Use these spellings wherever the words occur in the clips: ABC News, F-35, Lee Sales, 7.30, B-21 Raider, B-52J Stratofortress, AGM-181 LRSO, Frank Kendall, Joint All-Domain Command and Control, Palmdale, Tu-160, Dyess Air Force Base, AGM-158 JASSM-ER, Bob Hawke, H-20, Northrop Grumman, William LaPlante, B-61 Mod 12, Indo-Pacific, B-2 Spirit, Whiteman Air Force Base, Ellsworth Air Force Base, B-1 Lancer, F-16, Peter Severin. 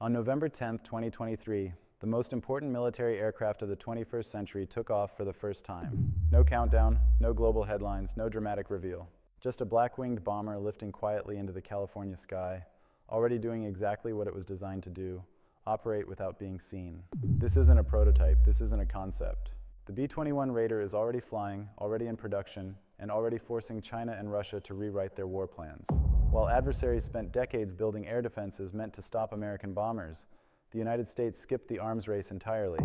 On November 10, 2023, the most important military aircraft of the 21st century took off for the first time. No countdown, no global headlines, no dramatic reveal. Just a black-winged bomber lifting quietly into the California sky, already doing exactly what it was designed to do, operate without being seen. This isn't a prototype, this isn't a concept. The B-21 Raider is already flying, already in production, and already forcing China and Russia to rewrite their war plans. While adversaries spent decades building air defenses meant to stop American bombers, the United States skipped the arms race entirely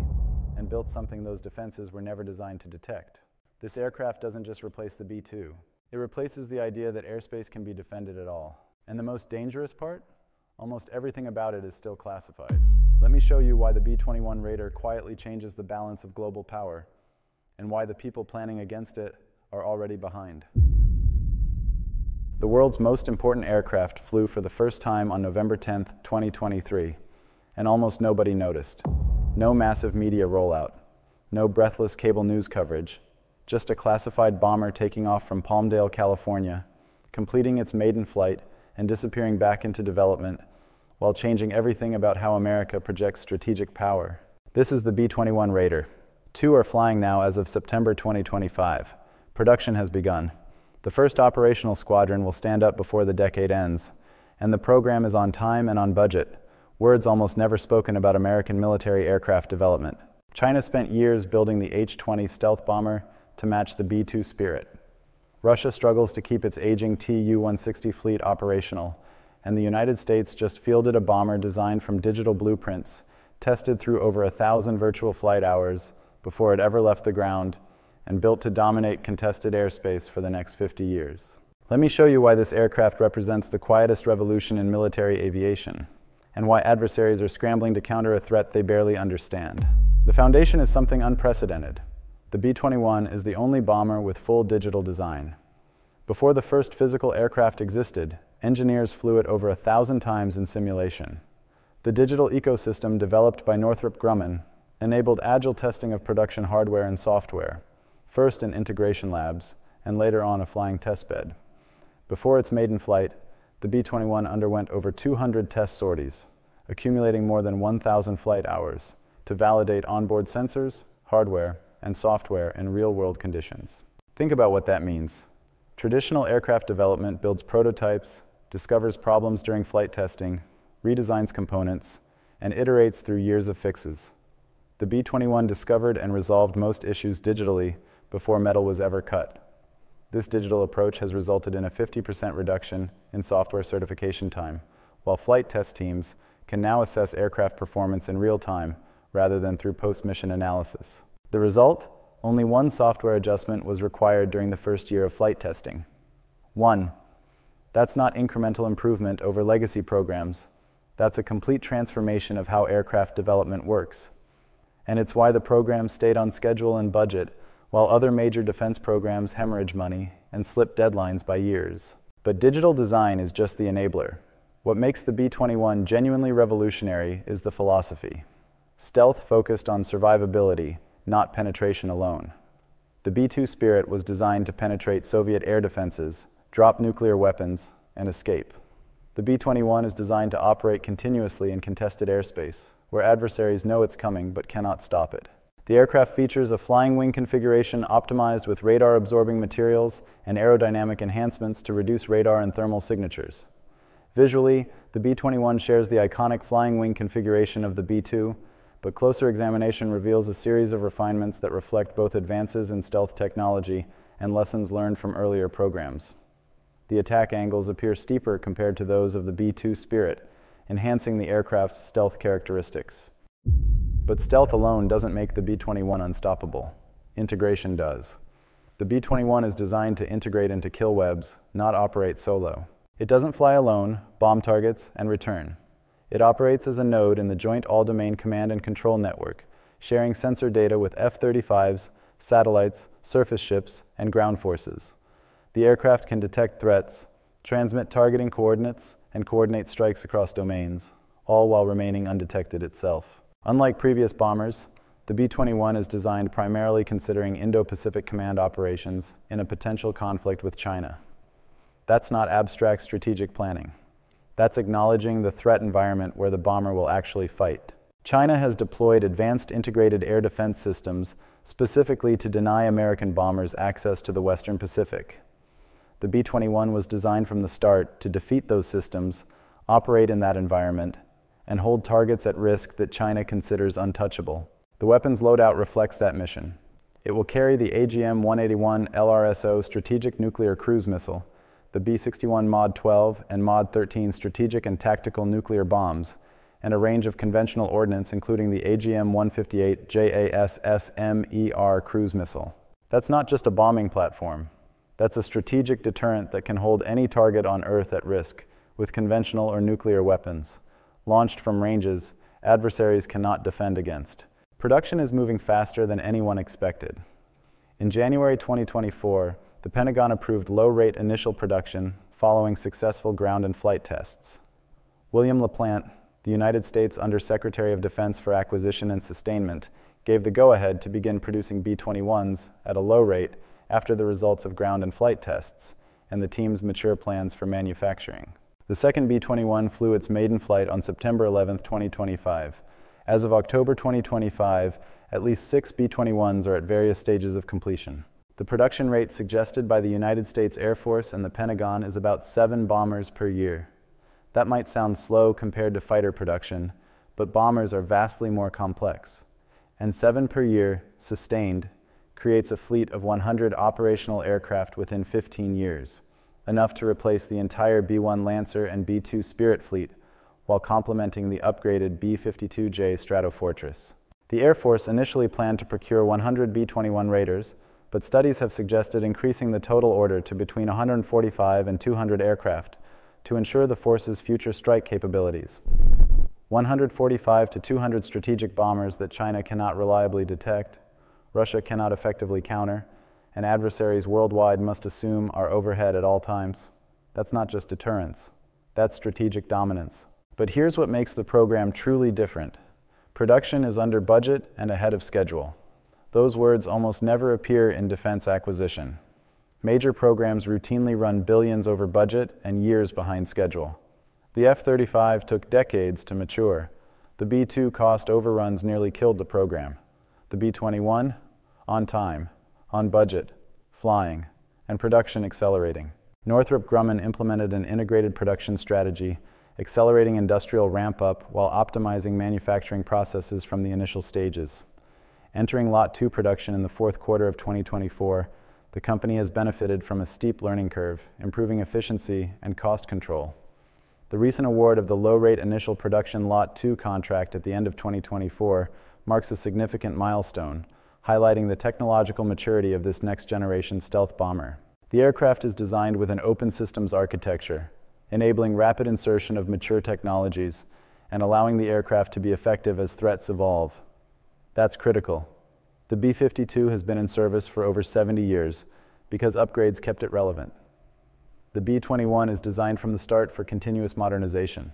and built something those defenses were never designed to detect. This aircraft doesn't just replace the B-2. It replaces the idea that airspace can be defended at all. And the most dangerous part? Almost everything about it is still classified. Let me show you why the B-21 Raider quietly changes the balance of global power and why the people planning against it are already behind. The world's most important aircraft flew for the first time on November 10, 2023. And almost nobody noticed. No massive media rollout, no breathless cable news coverage, just a classified bomber taking off from Palmdale, California, completing its maiden flight and disappearing back into development while changing everything about how America projects strategic power. This is the B-21 Raider. Two are flying now as of September 2025. Production has begun. The first operational squadron will stand up before the decade ends, and the program is on time and on budget. Words almost never spoken about American military aircraft development. China spent years building the H-20 stealth bomber to match the B-2 Spirit. Russia struggles to keep its aging Tu-160 fleet operational, and the United States just fielded a bomber designed from digital blueprints, tested through over 1,000 virtual flight hours before it ever left the ground, and built to dominate contested airspace for the next 50 years. Let me show you why this aircraft represents the quietest revolution in military aviation, and why adversaries are scrambling to counter a threat they barely understand. The foundation is something unprecedented. The B-21 is the only bomber with full digital design. Before the first physical aircraft existed, engineers flew it over 1,000 times in simulation. The digital ecosystem developed by Northrop Grumman enabled agile testing of production hardware and software, first in integration labs, and later on a flying testbed. Before its maiden flight, the B-21 underwent over 200 test sorties, accumulating more than 1,000 flight hours to validate onboard sensors, hardware, and software in real-world conditions. Think about what that means. Traditional aircraft development builds prototypes, discovers problems during flight testing, redesigns components, and iterates through years of fixes. The B-21 discovered and resolved most issues digitally before metal was ever cut. This digital approach has resulted in a 50% reduction in software certification time, while flight test teams can now assess aircraft performance in real time rather than through post-mission analysis. The result? Only one software adjustment was required during the first year of flight testing. One. That's not incremental improvement over legacy programs. That's a complete transformation of how aircraft development works. And it's why the program stayed on schedule and budget while other major defense programs hemorrhage money and slip deadlines by years. But digital design is just the enabler. What makes the B-21 genuinely revolutionary is the philosophy. Stealth focused on survivability, not penetration alone. The B-2 Spirit was designed to penetrate Soviet air defenses, drop nuclear weapons, and escape. The B-21 is designed to operate continuously in contested airspace, where adversaries know it's coming but cannot stop it. The aircraft features a flying wing configuration optimized with radar-absorbing materials and aerodynamic enhancements to reduce radar and thermal signatures. Visually, the B-21 shares the iconic flying wing configuration of the B-2, but closer examination reveals a series of refinements that reflect both advances in stealth technology and lessons learned from earlier programs. The attack angles appear steeper compared to those of the B-2 Spirit, enhancing the aircraft's stealth characteristics. But stealth alone doesn't make the B-21 unstoppable. Integration does. The B-21 is designed to integrate into kill webs, not operate solo. It doesn't fly alone, bomb targets, and return. It operates as a node in the Joint All-Domain Command and Control Network, sharing sensor data with F-35s, satellites, surface ships, and ground forces. The aircraft can detect threats, transmit targeting coordinates, and coordinate strikes across domains, all while remaining undetected itself. Unlike previous bombers, the B-21 is designed primarily considering Indo-Pacific command operations in a potential conflict with China. That's not abstract strategic planning. That's acknowledging the threat environment where the bomber will actually fight. China has deployed advanced integrated air defense systems specifically to deny American bombers access to the Western Pacific. The B-21 was designed from the start to defeat those systems, operate in that environment, and hold targets at risk that China considers untouchable. The weapons loadout reflects that mission. It will carry the AGM-181 LRSO Strategic Nuclear Cruise Missile, the B-61 Mod 12 and Mod 13 Strategic and Tactical Nuclear Bombs, and a range of conventional ordnance including the AGM-158 JASSM-ER Cruise Missile. That's not just a bombing platform. That's a strategic deterrent that can hold any target on Earth at risk with conventional or nuclear weapons. Launched from ranges adversaries cannot defend against. Production is moving faster than anyone expected. In January 2024, the Pentagon approved low-rate initial production following successful ground and flight tests. William LaPlante, the United States Undersecretary of Defense for Acquisition and Sustainment, gave the go-ahead to begin producing B-21s at a low rate after the results of ground and flight tests and the team's mature plans for manufacturing. The second B-21 flew its maiden flight on September 11, 2025. As of October 2025, at least 6 B-21s are at various stages of completion. The production rate suggested by the United States Air Force and the Pentagon is about 7 bombers per year. That might sound slow compared to fighter production, but bombers are vastly more complex. And 7 per year, sustained, creates a fleet of 100 operational aircraft within 15 years. Enough to replace the entire B-1 Lancer and B-2 Spirit fleet, while complementing the upgraded B-52J Stratofortress. The Air Force initially planned to procure 100 B-21 Raiders, but studies have suggested increasing the total order to between 145 and 200 aircraft to ensure the force's future strike capabilities. 145 to 200 strategic bombers that China cannot reliably detect, Russia cannot effectively counter, and adversaries worldwide must assume are overhead at all times. That's not just deterrence. That's strategic dominance. But here's what makes the program truly different. Production is under budget and ahead of schedule. Those words almost never appear in defense acquisition. Major programs routinely run billions over budget and years behind schedule. The F-35 took decades to mature. The B-2 cost overruns nearly killed the program. The B-21, on time, on budget, flying, and production accelerating. Northrop Grumman implemented an integrated production strategy, accelerating industrial ramp-up while optimizing manufacturing processes from the initial stages. Entering Lot 2 production in the fourth quarter of 2024, the company has benefited from a steep learning curve, improving efficiency and cost control. The recent award of the low-rate initial production Lot 2 contract at the end of 2024 marks a significant milestone, highlighting the technological maturity of this next-generation stealth bomber. The aircraft is designed with an open systems architecture, enabling rapid insertion of mature technologies and allowing the aircraft to be effective as threats evolve. That's critical. The B-52 has been in service for over 70 years because upgrades kept it relevant. The B-21 is designed from the start for continuous modernization.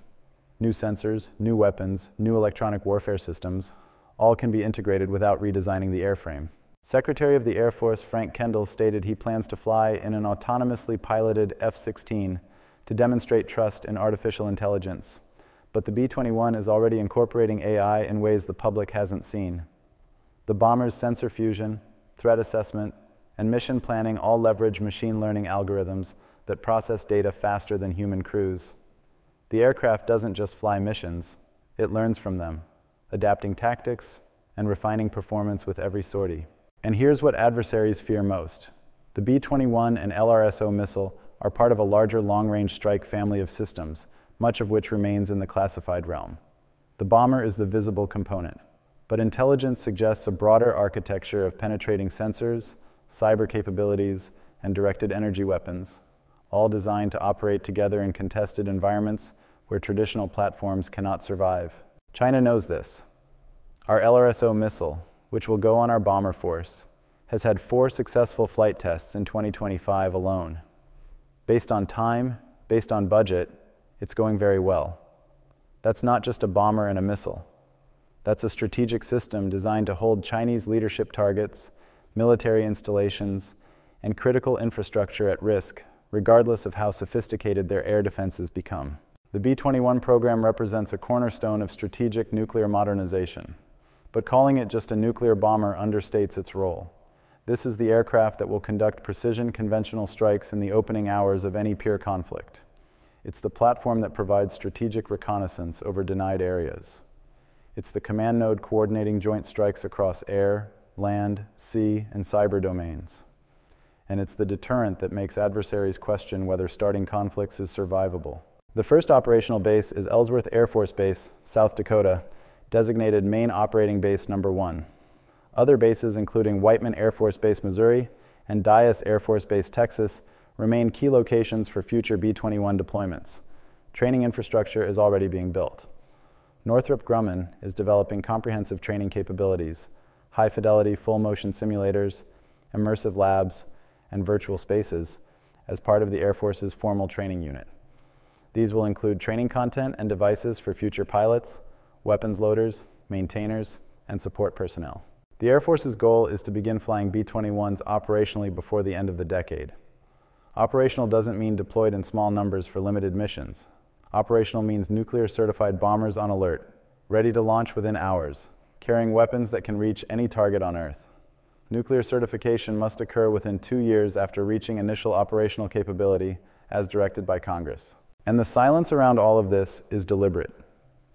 New sensors, new weapons, new electronic warfare systems, all can be integrated without redesigning the airframe. Secretary of the Air Force Frank Kendall stated he plans to fly in an autonomously piloted F-16 to demonstrate trust in artificial intelligence, but the B-21 is already incorporating AI in ways the public hasn't seen. The bomber's sensor fusion, threat assessment, and mission planning all leverage machine learning algorithms that process data faster than human crews. The aircraft doesn't just fly missions, it learns from them, adapting tactics, and refining performance with every sortie. And here's what adversaries fear most. The B-21 and LRSO missile are part of a larger long-range strike family of systems, much of which remains in the classified realm. The bomber is the visible component, but intelligence suggests a broader architecture of penetrating sensors, cyber capabilities, and directed energy weapons, all designed to operate together in contested environments where traditional platforms cannot survive. China knows this. Our LRSO missile, which will go on our bomber force, has had 4 successful flight tests in 2025 alone. Based on time, based on budget, it's going very well. That's not just a bomber and a missile. That's a strategic system designed to hold Chinese leadership targets, military installations, and critical infrastructure at risk, regardless of how sophisticated their air defenses become. The B-21 program represents a cornerstone of strategic nuclear modernization, but calling it just a nuclear bomber understates its role. This is the aircraft that will conduct precision conventional strikes in the opening hours of any peer conflict. It's the platform that provides strategic reconnaissance over denied areas. It's the command node coordinating joint strikes across air, land, sea, and cyber domains. And it's the deterrent that makes adversaries question whether starting conflicts is survivable. The first operational base is Ellsworth Air Force Base, South Dakota, designated Main Operating Base Number 1. Other bases, including Whiteman Air Force Base, Missouri, and Dyess Air Force Base, Texas, remain key locations for future B-21 deployments. Training infrastructure is already being built. Northrop Grumman is developing comprehensive training capabilities, high-fidelity full-motion simulators, immersive labs, and virtual spaces as part of the Air Force's formal training unit. These will include training content and devices for future pilots, weapons loaders, maintainers, and support personnel. The Air Force's goal is to begin flying B-21s operationally before the end of the decade. Operational doesn't mean deployed in small numbers for limited missions. Operational means nuclear-certified bombers on alert, ready to launch within hours, carrying weapons that can reach any target on Earth. Nuclear certification must occur within 2 years after reaching initial operational capability, as directed by Congress. And the silence around all of this is deliberate.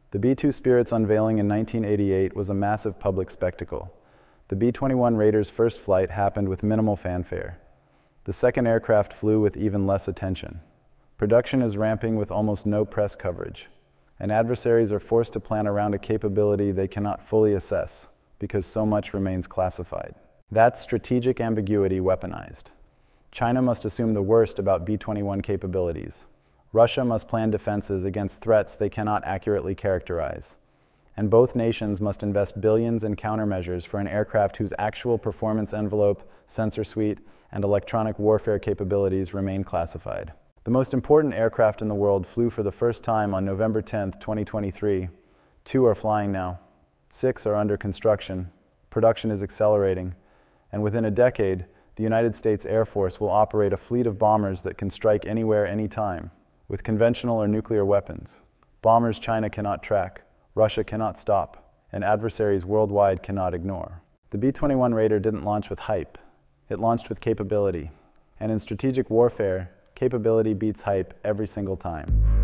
The B-2 Spirit's unveiling in 1988 was a massive public spectacle. The B-21 Raider's first flight happened with minimal fanfare. The second aircraft flew with even less attention. Production is ramping with almost no press coverage, and adversaries are forced to plan around a capability they cannot fully assess because so much remains classified. That's strategic ambiguity weaponized. China must assume the worst about B-21 capabilities. Russia must plan defenses against threats they cannot accurately characterize. And both nations must invest billions in countermeasures for an aircraft whose actual performance envelope, sensor suite, and electronic warfare capabilities remain classified. The most important aircraft in the world flew for the first time on November 10, 2023. 2 are flying now, 6 are under construction, production is accelerating, and within a decade, the United States Air Force will operate a fleet of bombers that can strike anywhere, anytime, with conventional or nuclear weapons. Bombers China cannot track, Russia cannot stop, and adversaries worldwide cannot ignore. The B-21 Raider didn't launch with hype. It launched with capability. And in strategic warfare, capability beats hype every single time.